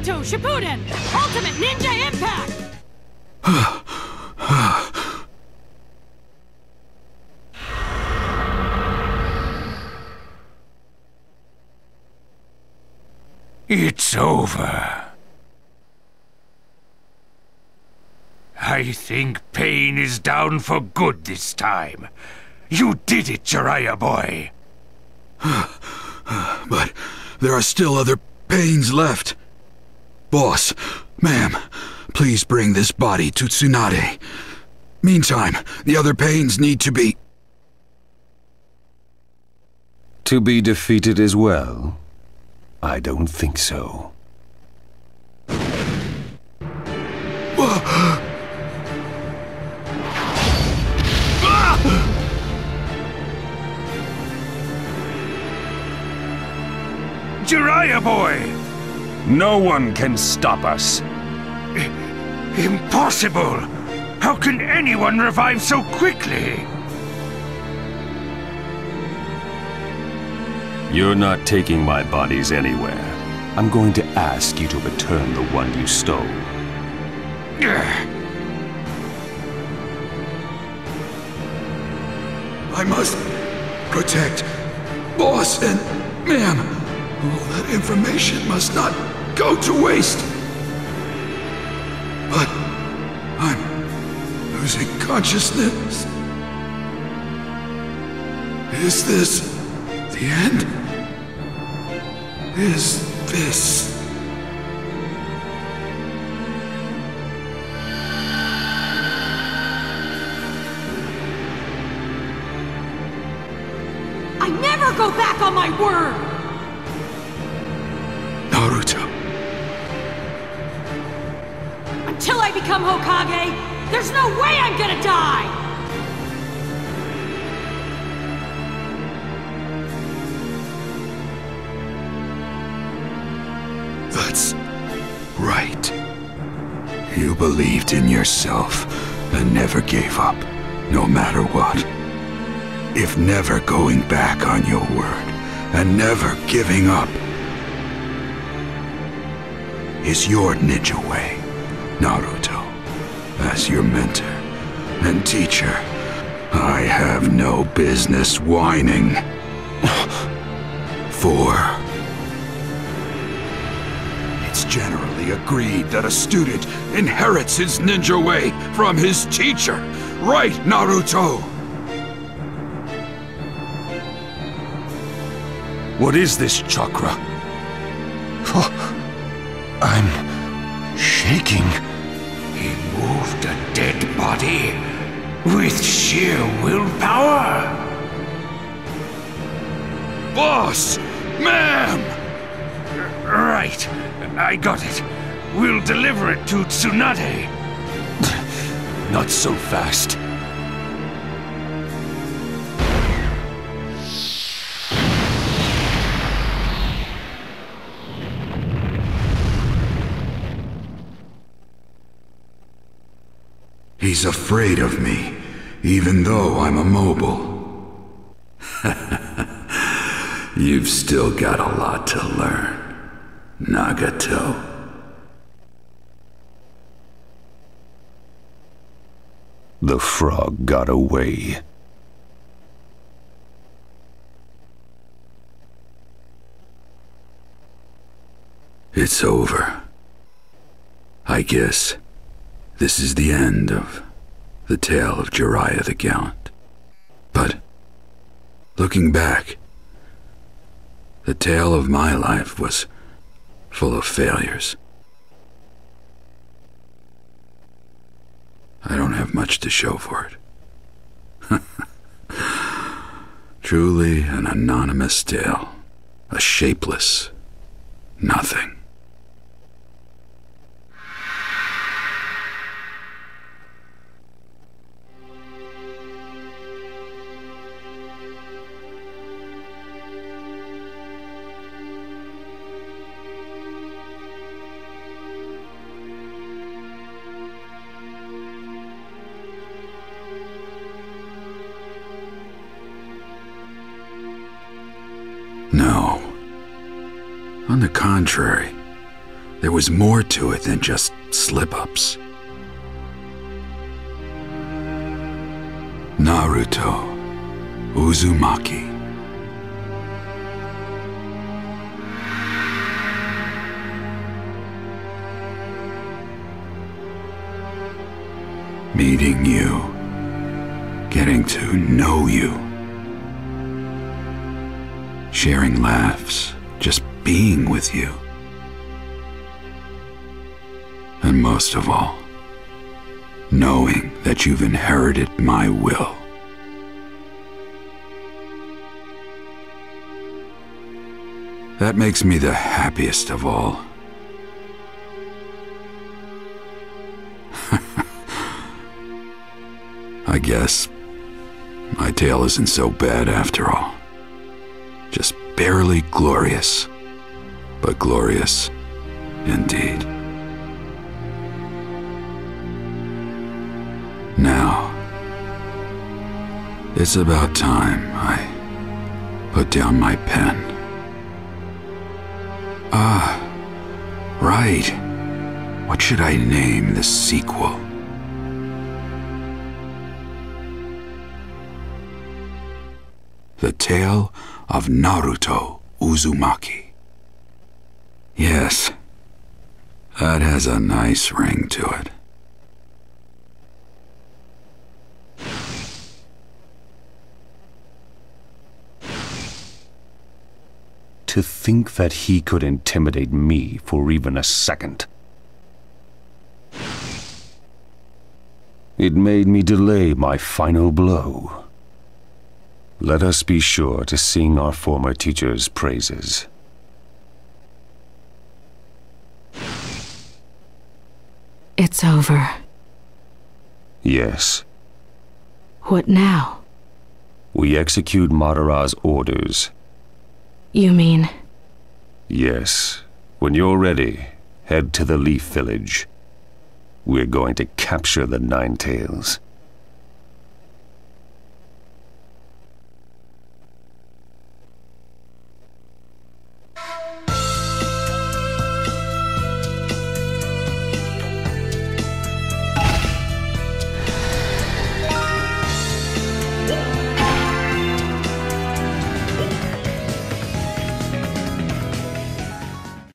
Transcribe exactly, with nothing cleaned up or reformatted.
Naruto Shippuden Ultimate Ninja Impact! It's over. I think pain is down for good this time. You did it, Jiraiya boy! But there are still other pains left. Boss, ma'am, please bring this body to Tsunade. Meantime, the other pains need to be... To be defeated as well? I don't think so. Jiraiya boy! No one can stop us. I- impossible! How can anyone revive so quickly? You're not taking my bodies anywhere. I'm going to ask you to return the one you stole. I must protect Boss and Ma'am. All that information must not go to waste. But I'm losing consciousness. Is this the end? Is this... I never go back on my word! Until I become Hokage, there's no way I'm gonna die! That's right. You believed in yourself and never gave up, no matter what. If never going back on your word and never giving up is your ninja way. Naruto, as your mentor and teacher, I have no business whining. For it's generally agreed that a student inherits his ninja way from his teacher, right, Naruto? What is this chakra? I'm... shaking. He moved a dead body with sheer willpower. Boss! Ma'am! Right. I got it. We'll deliver it to Tsunade. Not so fast. He's afraid of me, even though I'm immobile. You've still got a lot to learn, Nagato. The frog got away. It's over. I guess. This is the end of the tale of Jiraiya the Gallant. But, looking back, the tale of my life was full of failures. I don't have much to show for it. Truly an anonymous tale, a shapeless nothing. No. On the contrary, There was more to it than just slip-ups. Naruto Uzumaki. Meeting you, getting to know you, sharing laughs, just being with you, and most of all, knowing that you've inherited my will. That makes me the happiest of all. I guess my tale isn't so bad after all. Just barely glorious, but glorious indeed. Now, it's about time I put down my pen. Ah, right. What should I name the sequel? The Tale of Naruto Uzumaki. Yes, that has a nice ring to it. To think that he could intimidate me for even a second. It made me delay my final blow. Let us be sure to sing our former teacher's praises. It's over. Yes. What now? We execute Madara's orders. You mean? Yes. When you're ready, head to the Leaf Village. We're going to capture the Nine Tails.